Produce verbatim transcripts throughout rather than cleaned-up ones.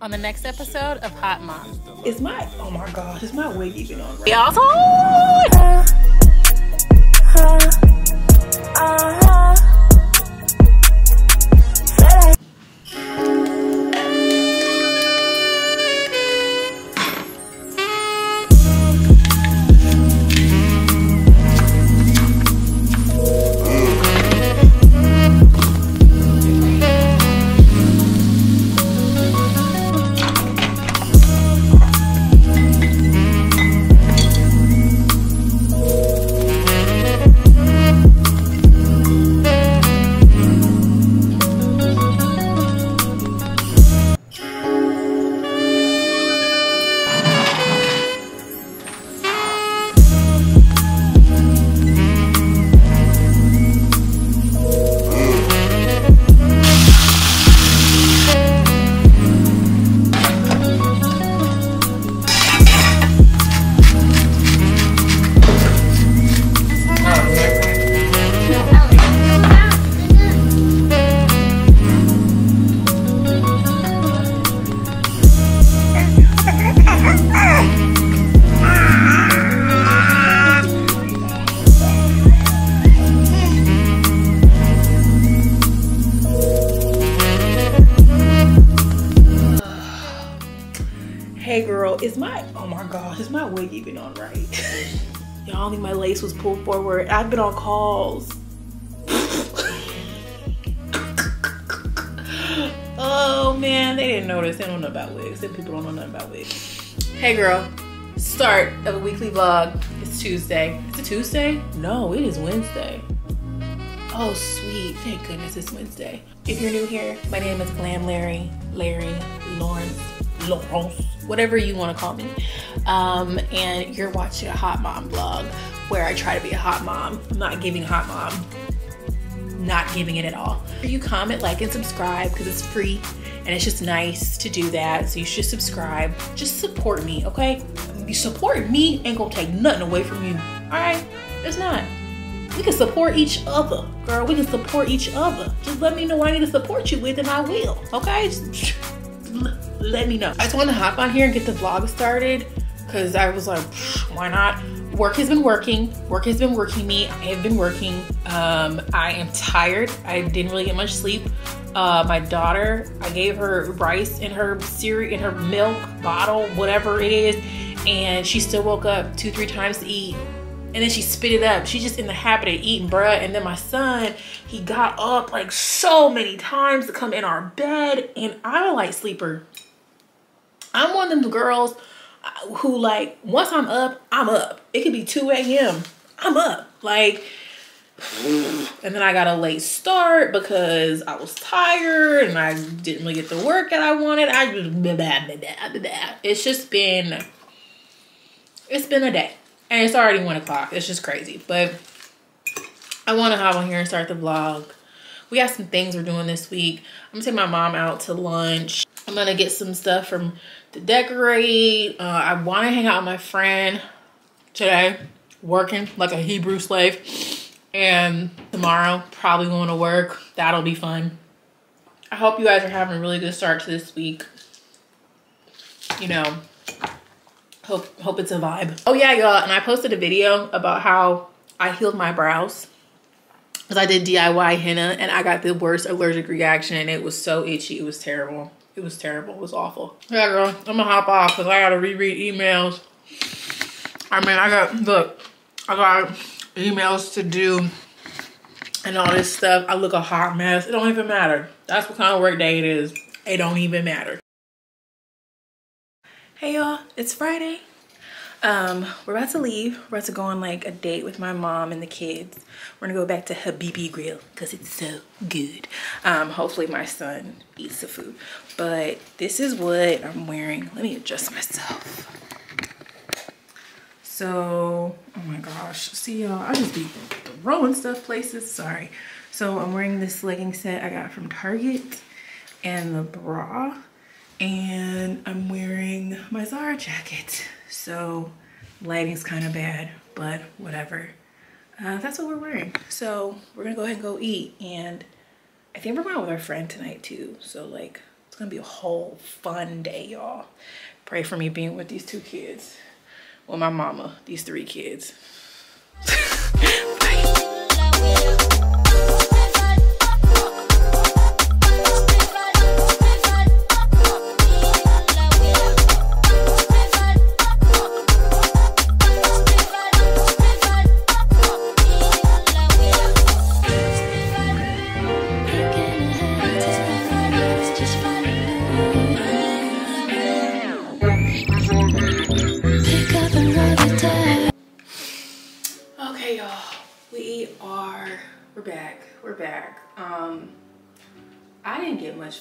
on the next episode of Hot Mom. Is my, oh my gosh, is my wig even on right now? Y'all's hot! Is my, oh my gosh, is my wig even on right? Y'all, I don't think my lace was pulled forward. I've been on calls. Oh man, they didn't notice. They don't know about wigs. Them people don't know nothing about wigs. Hey girl, start of a weekly vlog. It's Tuesday. Is it Tuesday? No, it is Wednesday. Oh sweet, thank goodness it's Wednesday. If you're new here, my name is Glam Larry, Larry, Lawrence, Lawrence. Whatever you want to call me, um, and you're watching a Hot Mom vlog where I try to be a hot mom. I'm not giving hot mom, not giving it at all. You comment, like, and subscribe because it's free and it's just nice to do that. So you should subscribe. Just support me, okay? You support me ain't gonna take nothing away from you. All right? It's not. We can support each other, girl. We can support each other. Just let me know what I need to support you with, and I will. Okay? Just let me know. I just want to hop on here and get the vlog started because I was like, why not? Work has been working. Work has been working me. I have been working. Um, I am tired. I didn't really get much sleep. Uh, my daughter, I gave her rice in her cereal, in her milk bottle, whatever it is, and she still woke up two, three times to eat. And then she spit it up. She's just in the habit of eating, bruh. And then my son, he got up like so many times to come in our bed. And I'm a light sleeper. I'm one of them girls who, like, once I'm up, I'm up. It could be two A M I'm up. Like, and then I got a late start because I was tired and I didn't really get the work that I wanted. I just, blah, blah, blah, blah, blah. It's just been, it's been a day. And it's already one o'clock. It's just crazy. But I want to hop on here and start the vlog. We got some things we're doing this week. I'm gonna take my mom out to lunch. I'm gonna get some stuff from to decorate. Uh, I want to hang out with my friend today, working like a Hebrew slave. And tomorrow, probably going to work. That'll be fun. I hope you guys are having a really good start to this week. You know. Hope, hope it's a vibe. Oh yeah, y'all, and I posted a video about how I healed my brows because I did D I Y henna and I got the worst allergic reaction and it was so itchy. It was terrible. It was terrible. It was awful. Yeah, girl, I'm gonna hop off because I gotta reread emails. I mean, I got, look, I got emails to do and all this stuff. I look a hot mess. It don't even matter. That's what kind of work day it is. It don't even matter. Hey y'all, it's Friday. Um, we're about to leave. We're about to go on like a date with my mom and the kids. We're gonna go back to Habibi Grill because it's so good. Um, hopefully my son eats the food. But this is what I'm wearing. Let me adjust myself. So, oh my gosh. See y'all, I just be throwing stuff places, sorry. So I'm wearing this legging set I got from Target and the bra. And I'm wearing my Zara jacket. So lighting's kind of bad, but whatever. Uh, that's what we're wearing. So we're gonna go ahead and go eat. And I think we're going out with our friend tonight too. So like, It's gonna be a whole fun day, y'all. Pray for me being with these two kids. Well, my mama, these three kids.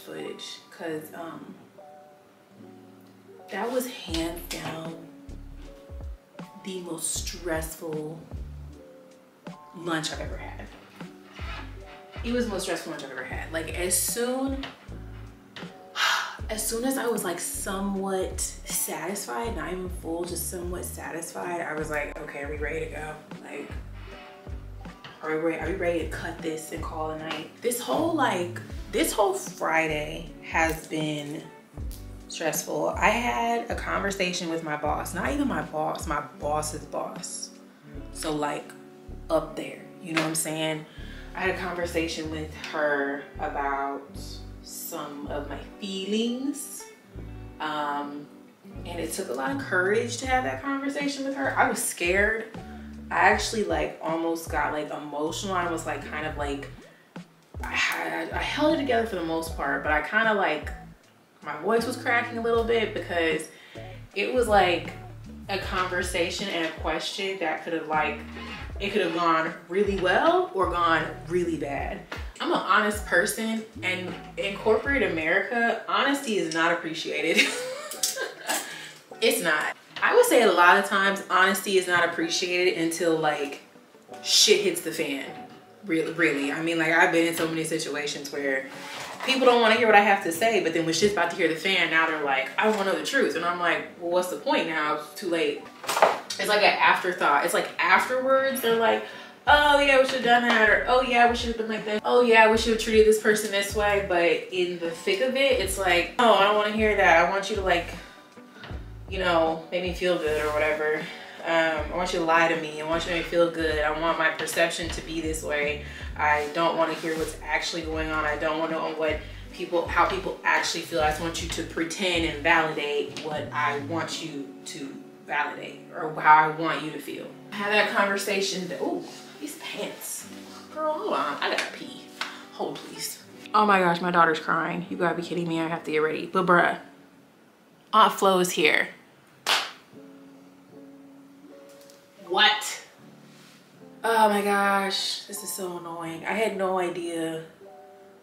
Footage because um that was hands down the most stressful lunch I've ever had. It was the most stressful lunch I've ever had. Like as soon as soon as I was like somewhat satisfied, not even full, just somewhat satisfied, I was like, okay, are we ready to go? Like are we ready, are we ready to cut this and call it a night? This whole like This whole Friday has been stressful. I had a conversation with my boss, not even my boss, my boss's boss. So like up there, you know what I'm saying? I had a conversation with her about some of my feelings. Um, and it took a lot of courage to have that conversation with her. I was scared. I actually like almost got like emotional. I was like kind of like, I, I held it together for the most part, but I kind of like, my voice was cracking a little bit because it was like a conversation and a question that could have like, it could have gone really well or gone really bad. I'm an honest person, and in corporate America, honesty is not appreciated. It's not. I would say a lot of times honesty is not appreciated until like shit hits the fan. Really, really. I mean, like I've been in so many situations where people don't want to hear what I have to say, but then when shit's about to hear the fan, now they're like, I want to know the truth. And I'm like, well, what's the point now? It's too late. It's like an afterthought. It's like afterwards, they're like, oh yeah, we should have done that. Or, oh yeah, we should have been like that. Oh yeah, we should have treated this person this way. But in the thick of it, it's like, oh, I don't want to hear that. I want you to like, you know, make me feel good or whatever. Um, I want you to lie to me. I want you to make me feel good. I want my perception to be this way. I don't want to hear what's actually going on. I don't want to know what people, how people actually feel. I just want you to pretend and validate what I want you to validate or how I want you to feel. I had that conversation. Oh, these pants. Girl, hold on. I gotta pee. Hold, please. Oh my gosh, my daughter's crying. You gotta be kidding me. I have to get ready. But bruh, Aunt Flo is here. What? Oh my gosh, this is so annoying. I had no idea.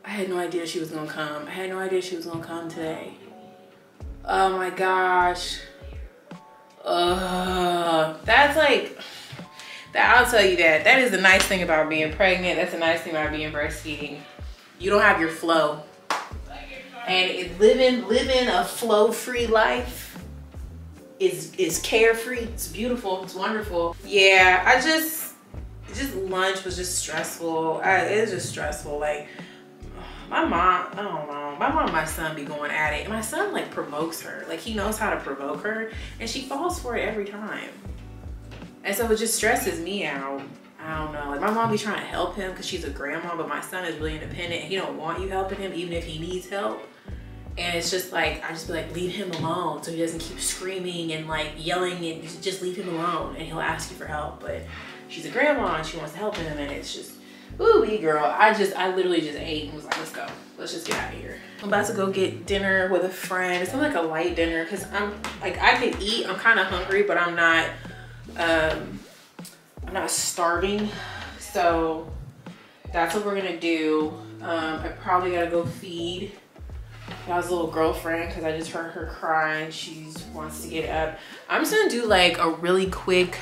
I had no idea she was gonna come. I had no idea she was gonna come today. Oh my gosh. Uh, that's like, that, I'll tell you that. That is the nice thing about being pregnant. That's the nice thing about being breastfeeding. You don't have your flow. And living, living a flow-free life is is carefree. It's beautiful. It's wonderful. Yeah, I just just lunch was just stressful. I, it was just stressful. Like my mom, I don't know. My mom and my son be going at it, and my son like provokes her. Like he knows how to provoke her, and she falls for it every time. And so it just stresses me out. I don't know. Like my mom be trying to help him because she's a grandma, but my son is really independent. He don't want you helping him, even if he needs help. And it's just like, I just be like, leave him alone so he doesn't keep screaming and like yelling, and just leave him alone and he'll ask you for help. But she's a grandma and she wants to help him, and it's just, ooh, girl. I just, I literally just ate and was like, let's go. Let's just get out of here. I'm about to go get dinner with a friend. It's not like a light dinner because I'm like, I can eat. I'm kind of hungry, but I'm not, um, I'm not starving. So that's what we're going to do. Um, I probably got to go feed God's little girlfriend because I just heard her crying. She wants to get up. I'm just gonna do like a really quick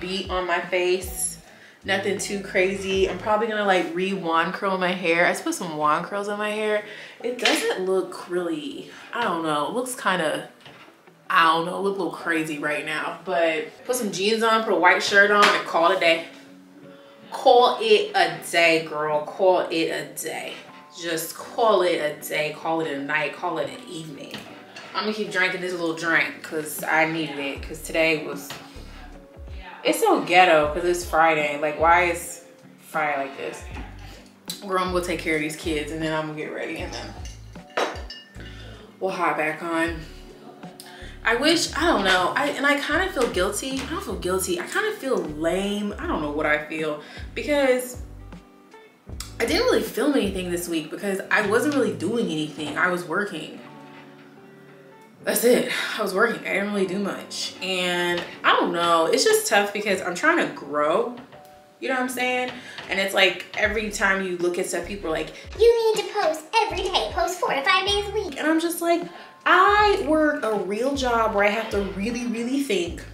beat on my face, nothing too crazy. I'm probably gonna like re-wand curl my hair. I just put some wand curls on my hair. It doesn't look really, I don't know, it looks kind of, I don't know, it look a little crazy right now. But put some jeans on, put a white shirt on, and call it a day. Call it a day, girl. Call it a day. just call it a day, call it a night, call it an evening. I'm gonna keep drinking this little drink because I needed it, because today was, it's so ghetto because it's Friday. Like, why is Friday like this? Girl, I'm gonna take care of these kids and then I'm gonna get ready and then we'll hop back on. I wish, I don't know, I and I kind of feel guilty. I don't feel guilty. I kind of feel lame. I don't know what I feel because I didn't really film anything this week because I wasn't really doing anything. I was working. That's it. I was working. I didn't really do much. And I don't know. It's just tough because I'm trying to grow. You know what I'm saying? And it's like every time you look at stuff, people are like, you need to post every day. Post four to five days a week. And I'm just like, I work a real job where I have to really, really think.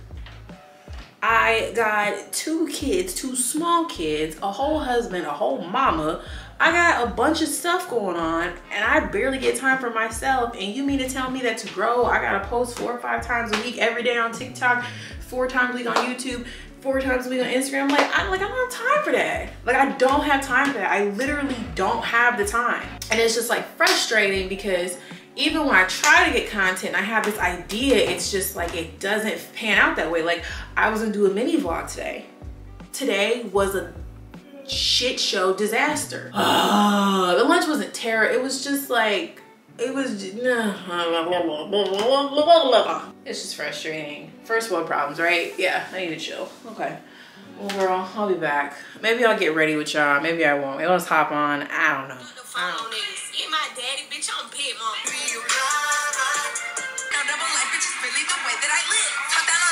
I got two kids, two small kids, a whole husband, a whole mama. I got a bunch of stuff going on and I barely get time for myself. And you mean to tell me that to grow, I gotta post four or five times a week, every day on TikTok, four times a week on YouTube, four times a week on Instagram. Like, I'm like, I don't have time for that. Like, I don't have time for that. I literally don't have the time. And it's just like frustrating because even when I try to get content, I have this idea, it's just like, it doesn't pan out that way. Like, I was gonna do a mini vlog today. Today was a shit show disaster. Uh, the lunch wasn't terrible. It was just like, it was, it's just frustrating. First world problems, right? Yeah, I need to chill. Okay. Well, girl, I'll be back. Maybe I'll get ready with y'all. Maybe I won't. Maybe I'll just hop on. I don't know. I don't know. Get my daddy, bitch, I'm big, mom.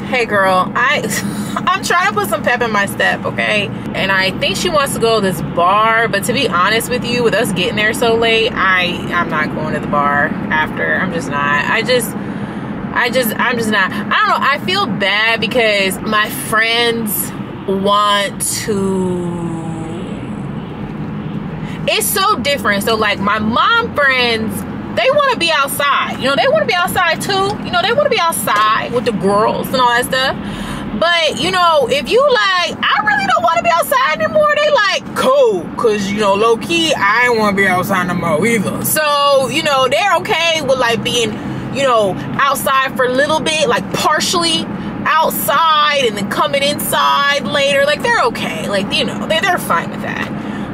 Hey girl, I I'm trying to put some pep in my step, okay? And I think she wants to go to this bar, but to be honest with you, with us getting there so late, I I'm not going to the bar after. I'm just not. I just I just I'm just not. I don't know. I feel bad because my friends want to. It's so different. So like my mom friends, they want to be outside. You know, they want to be outside too. You know, they want to be outside with the girls and all that stuff. But you know, if you like, I really don't want to be outside anymore. They like, cool, cause you know, low key, I ain't want to be outside no more either. So you know, they're okay with like being, you know, outside for a little bit, like partially outside and then coming inside later. Like they're okay. Like, you know, they they're fine with that.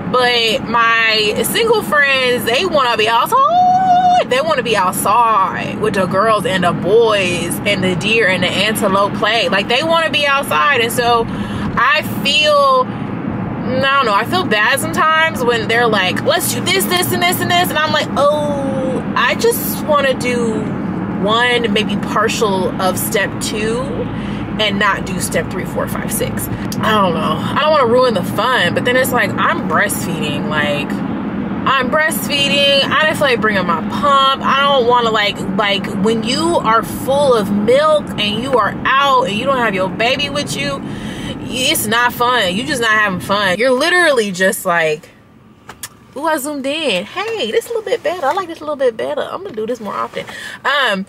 But my single friends, they want to be outside. They want to be outside with the girls and the boys and the deer and the antelope play. Like, they want to be outside. And so I feel, I don't know, I feel bad sometimes when they're like, let's do this, this, and this, and this. And I'm like, oh, I just want to do one, maybe partial of step two. And not do step three, four, five, six. I don't know. I don't want to ruin the fun, but then it's like I'm breastfeeding. Like I'm breastfeeding. I didn't feel like bringing my pump. I don't want to like like when you are full of milk and you are out and you don't have your baby with you. It's not fun. You're just not having fun. You're literally just like, ooh, I zoomed in. Hey, this is a little bit better. I like this a little bit better. I'm gonna do this more often. Um.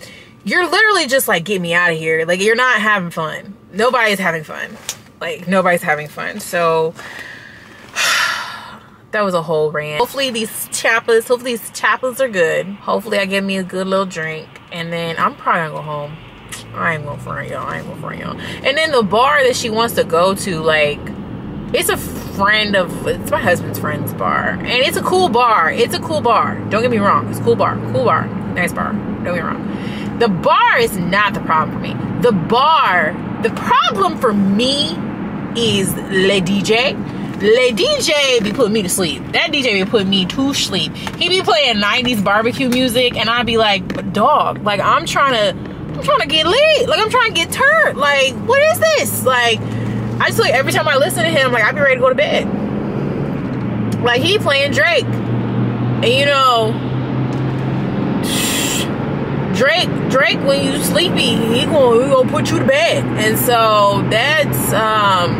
You're literally just like, get me out of here. Like, you're not having fun. Nobody's having fun. Like, nobody's having fun. So, that was a whole rant. Hopefully these chapas, hopefully these chapas are good. Hopefully I get me a good little drink. And then I'm probably gonna go home. I ain't gonna front y'all, I ain't gonna front y'all. And then the bar that she wants to go to, like, it's a friend of, it's my husband's friend's bar. And it's a cool bar. It's a cool bar. Don't get me wrong. It's a cool bar, cool bar, nice bar, don't get me wrong. The bar is not the problem for me. The bar, the problem for me is le D J. Le D J be putting me to sleep. That D J be putting me to sleep. He be playing nineties barbecue music and I be like, dog, like I'm trying to, I'm trying to get lit. Like I'm trying to get turned. Like, what is this? Like, I just like every time I listen to him, like I be ready to go to bed. Like he playing Drake. And you know, Drake, Drake, when you sleepy, he gonna, he gonna put you to bed. And so that's, um,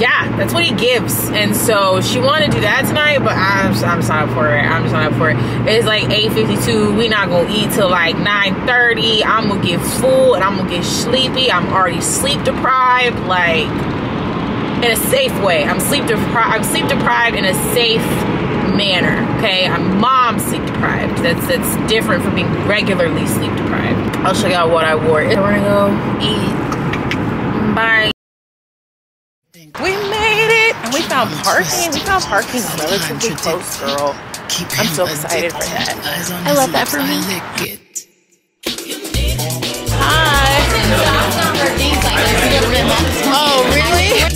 yeah, that's what he gives. And so she wanted to do that tonight, but I'm just, I'm just not up for it. I'm just not up for it. It's like eight fifty-two. We not gonna eat till like nine thirty. I'm gonna get full and I'm gonna get sleepy. I'm already sleep deprived, like in a safe way. I'm sleep deprived. I'm sleep deprived in a safe manner, okay? I'm mom sleep deprived. That's that's different from being regularly sleep deprived. I'll show y'all what I wore. We're gonna go eat. Bye. We made it, and we found parking. We found parking relatively close, girl. I'm so excited for that. I love that for me. Hi. Oh, really?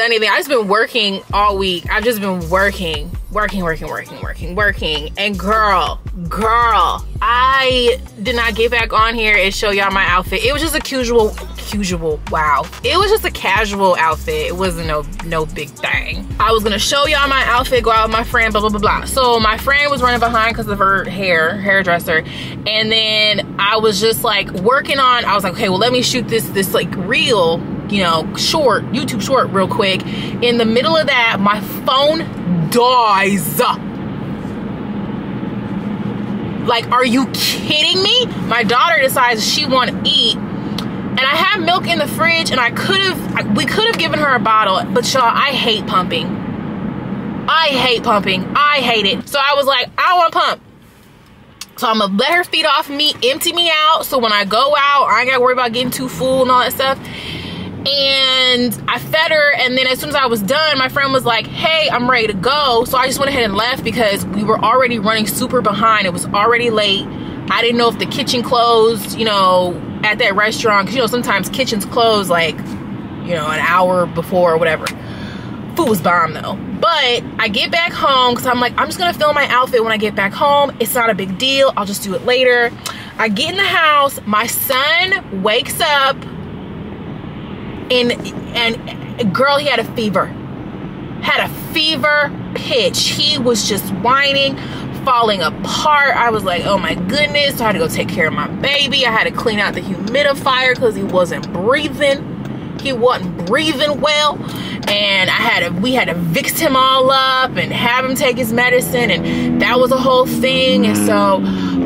Anything. I've just been working all week. I've just been working, working, working, working, working, working. And girl, girl, I did not get back on here and show y'all my outfit. It was just a casual, casual, wow. It was just a casual outfit. It wasn't no, no big thing. I was gonna show y'all my outfit, go out with my friend, blah, blah, blah, blah. So my friend was running behind because of her hair, hairdresser. And then I was just like working on, I was like, okay, well, let me shoot this, this like reel, you know, short, YouTube short real quick. In the middle of that, my phone dies. Like, are you kidding me? My daughter decides she want to eat, and I have milk in the fridge, and I could have, we could have given her a bottle, but y'all, I hate pumping. I hate pumping, I hate it. So I was like, I don't want to pump. So I'm gonna let her feed off me, empty me out, so when I go out, I ain't gotta worry about getting too full and all that stuff. And I fed her, and then as soon as I was done, my friend was like, hey, I'm ready to go. So I just went ahead and left because we were already running super behind. It was already late. I didn't know if the kitchen closed, you know, at that restaurant, because you know, sometimes kitchens close like, you know, an hour before or whatever. Food was bomb though. But I get back home because I'm like, I'm just gonna film my outfit when I get back home. It's not a big deal, I'll just do it later. I get in the house, my son wakes up. And, and girl, he had a fever, had a fever pitch. He was just whining, falling apart. I was like, oh my goodness. So I had to go take care of my baby. I had to clean out the humidifier because he wasn't breathing. He wasn't breathing well. And I had to, we had to fix him all up and have him take his medicine. And that was a whole thing. And so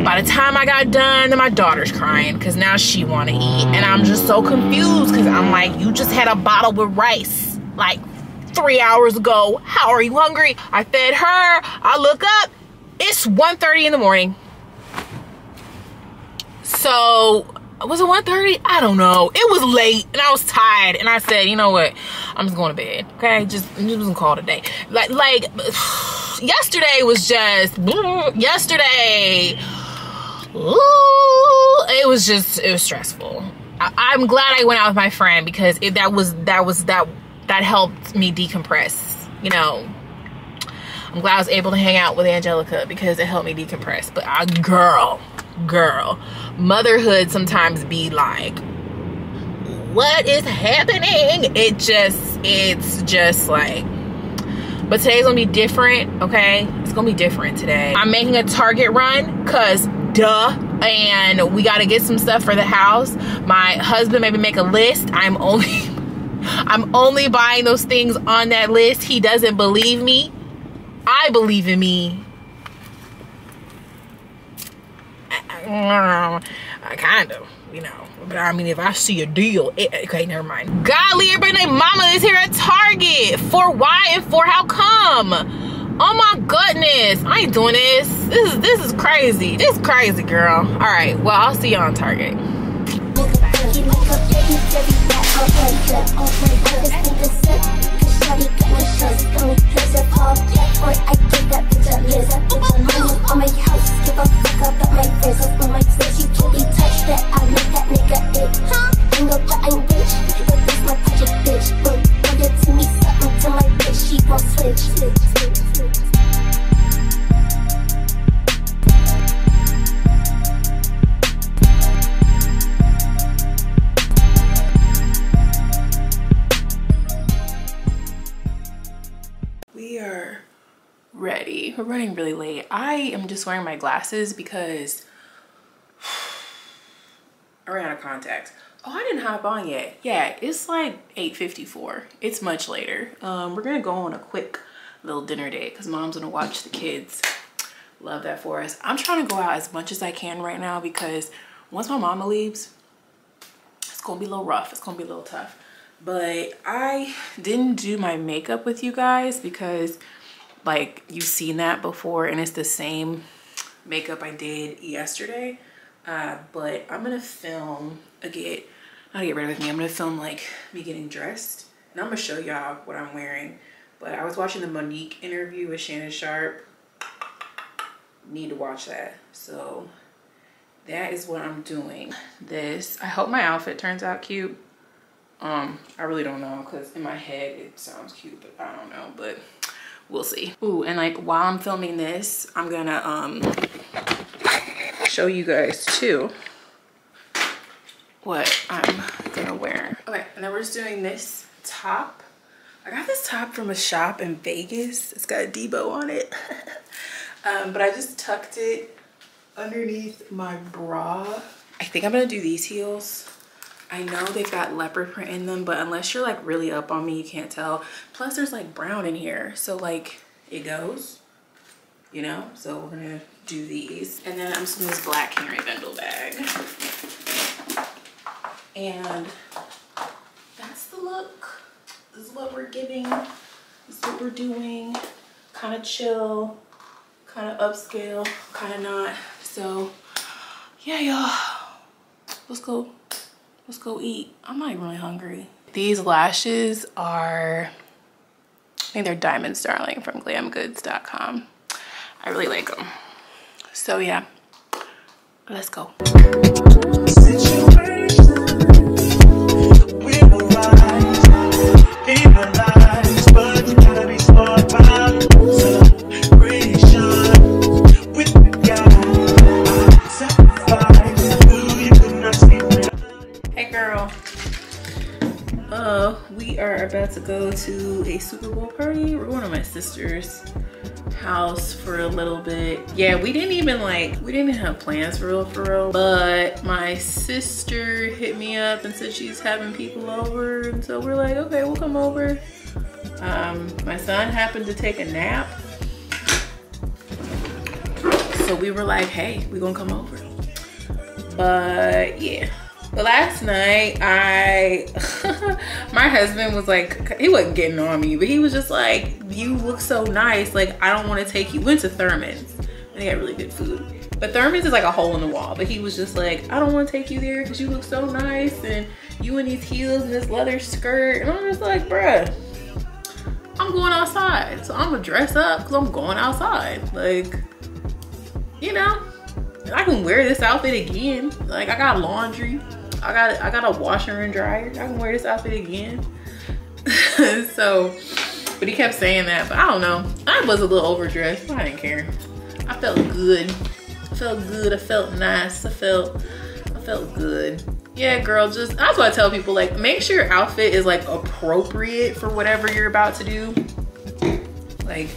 by the time I got done, my daughter's crying because now she want to eat. And I'm just so confused because I'm like, you just had a bottle with rice like three hours ago. How are you hungry? I fed her. I look up. It's one thirty in the morning. So was it one thirty? I don't know. It was late and I was tired. And I said, you know what? I'm just going to bed. Okay? Just, I'm just going to call it a day. Like, like yesterday was just, yesterday... Ooh, it was just, it was stressful. I, I'm glad I went out with my friend because it, that was, that was, that, that helped me decompress, you know. I'm glad I was able to hang out with Angelica because it helped me decompress. But I, girl, girl, motherhood sometimes be like, what is happening? It just, it's just like, but today's gonna be different, okay? It's gonna be different today. I'm making a Target run because duh, and we gotta get some stuff for the house. My husband made me make a list. I'm only I'm only buying those things on that list. He doesn't believe me. I believe in me. I kind of, you know. But I mean, if I see a deal, it, okay, never mind. Golly, everybody named Mama is here at Target. For why and for how come? Oh my goodness, I ain't doing this. This is this is crazy. This is crazy, girl. All right, well, I'll see you on Target. Ready. We're running really late. I am just wearing my glasses because I ran out of contacts. Oh, I didn't hop on yet. Yeah, it's like eight fifty-four. It's much later. Um, we're gonna go on a quick little dinner date because Mom's gonna watch the kids. Love that for us. I'm trying to go out as much as I can right now because once my mama leaves, it's gonna be a little rough. It's gonna be a little tough. But I didn't do my makeup with you guys because like you've seen that before and it's the same makeup I did yesterday, uh, but I'm gonna film a get not get rid of me I'm gonna film like me getting dressed and I'm gonna show y'all what I'm wearing. But I was watching the Monique interview with Shannon Sharp. Need to watch that. So that is what I'm doing. This, I hope my outfit turns out cute. um I really don't know because in my head it sounds cute, but I don't know, but we'll see. Ooh, and like while I'm filming this, I'm gonna um show you guys too what I'm gonna wear. Okay, and then we're just doing this top. I got this top from a shop in Vegas. It's got a Debo on it. Um, but I just tucked it underneath my bra. I think I'm gonna do these heels. I know they've got leopard print in them, but unless you're like really up on me, you can't tell. Plus there's like brown in here. So like it goes, you know? So we're gonna do these. And then I'm just in this black Henry Bendel bag. And that's the look. This is what we're giving. This is what we're doing. Kind of chill, kind of upscale, kind of not. So yeah, y'all, let's go. Let's go eat. I'm not even really hungry. These lashes are, I think they're Diamond Starling from Glam Goods dot com. I really like them. So yeah, let's go. About to go to a Super Bowl party. We're going to my sister's house for a little bit. Yeah, we didn't even like, we didn't have plans for real, for real. But my sister hit me up and said she's having people over. And so we're like, okay, we'll come over. Um, my son happened to take a nap. So we were like, hey, we're gonna come over. But yeah. But last night, I, my husband was like, he wasn't getting on me, but he was just like, you look so nice. Like, I don't want to take you. We went to Thurman's. And they had really good food. But Thurman's is like a hole in the wall. But he was just like, I don't want to take you there because you look so nice. And you in these heels and this leather skirt. And I'm just like, bruh, I'm going outside. So I'm going to dress up because I'm going outside. Like, you know, I can wear this outfit again. Like, I got laundry. I got I got a washer and dryer. I can wear this outfit again. So, but he kept saying that, but I don't know. I was a little overdressed, but I didn't care. I felt good. I felt good. I felt nice. I felt I felt good. Yeah, girl, just that's what I tell people, like, make sure your outfit is like appropriate for whatever you're about to do. Like,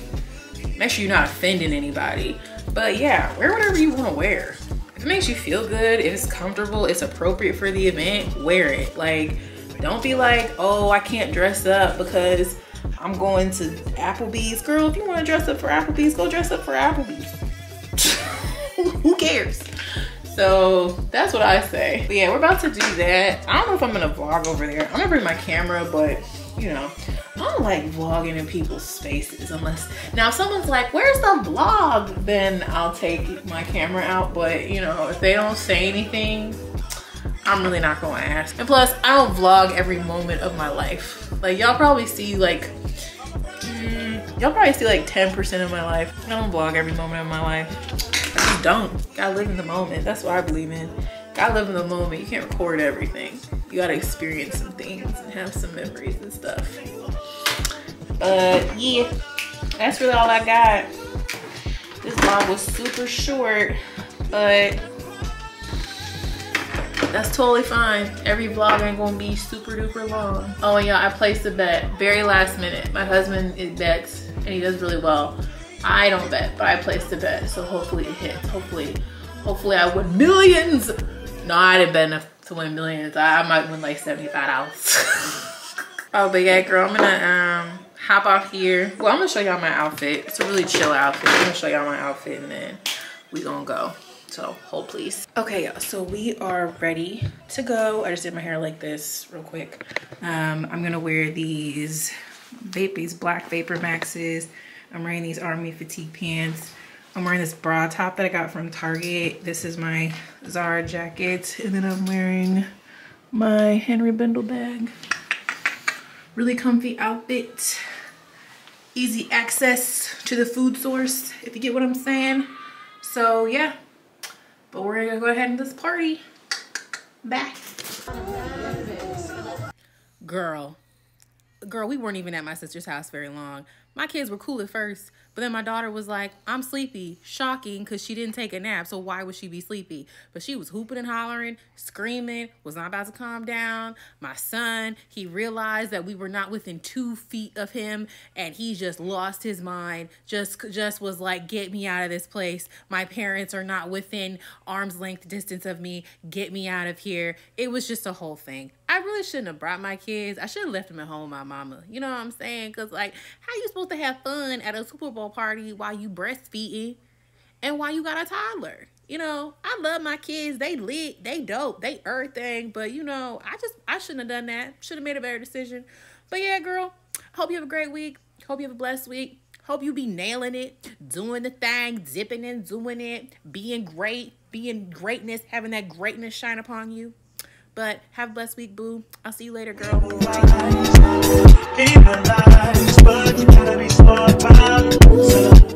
make sure you're not offending anybody. But yeah, wear whatever you want to wear. If it makes you feel good, if it's comfortable, it's appropriate for the event, wear it. Like, Don't be like, oh, I can't dress up because I'm going to Applebee's. Girl, if you want to dress up for Applebee's, go dress up for Applebee's. Who cares? So that's what I say. But yeah, we're about to do that. I don't know if I'm gonna vlog over there. I'm gonna bring my camera, but you know, I don't like vlogging in people's spaces unless, now if someone's like, where's the vlog? Then I'll take my camera out. But you know, if they don't say anything, I'm really not gonna ask. And plus, I don't vlog every moment of my life. Like y'all probably see like, mm, y'all probably see like ten percent of my life. I don't vlog every moment of my life. You don't. Gotta live in the moment. That's what I believe in. Gotta live in the moment. You can't record everything. You gotta experience some things and have some memories and stuff. But yeah, that's really all I got. This vlog was super short, but that's totally fine. Every vlog ain't gonna be super duper long. Oh, and y'all, I placed a bet very last minute. My husband is bets and he does really well. I don't bet, but I placed a bet, so hopefully it hits. Hopefully, hopefully I win millions. No, I didn't bet enough to win millions. I, I might win like seventy-five dollars. Oh, but yeah, girl, I'm gonna um, hop off here. Well, I'm gonna show y'all my outfit. It's a really chill outfit. I'm gonna show y'all my outfit and then we gonna go. So hold please. Okay, y'all, so we are ready to go. I just did my hair like this real quick. Um, I'm gonna wear these, vape, these black Vapor Maxes. I'm wearing these army fatigue pants. I'm wearing this bra top that I got from Target. This is my Zara jacket. And then I'm wearing my Henry Bendel bag. Really comfy outfit. Easy access to the food source, if you get what I'm saying. So yeah, but we're gonna go ahead and just party. Bye. Girl, girl, we weren't even at my sister's house very long. My kids were cool at first, but then my daughter was like, I'm sleepy. Shocking, because she didn't take a nap, so why would she be sleepy? But she was hooping and hollering, screaming, was not about to calm down. My son, he realized that we were not within two feet of him, and he just lost his mind, just, just was like, get me out of this place. My parents are not within arm's length distance of me. Get me out of here. It was just a whole thing. I really shouldn't have brought my kids. I should have left them at home with my mama. You know what I'm saying? Because, like, how you supposed to have fun at a Super Bowl party while you breastfeeding and while you got a toddler? You know, I love my kids. They lit. They dope. They everything. But, you know, I just, I shouldn't have done that. Should have made a better decision. But, yeah, girl, hope you have a great week. Hope you have a blessed week. Hope you be nailing it, doing the thing, zipping and doing it, being great, being greatness, having that greatness shine upon you. But have a blessed week, boo. I'll see you later, girl. Bye.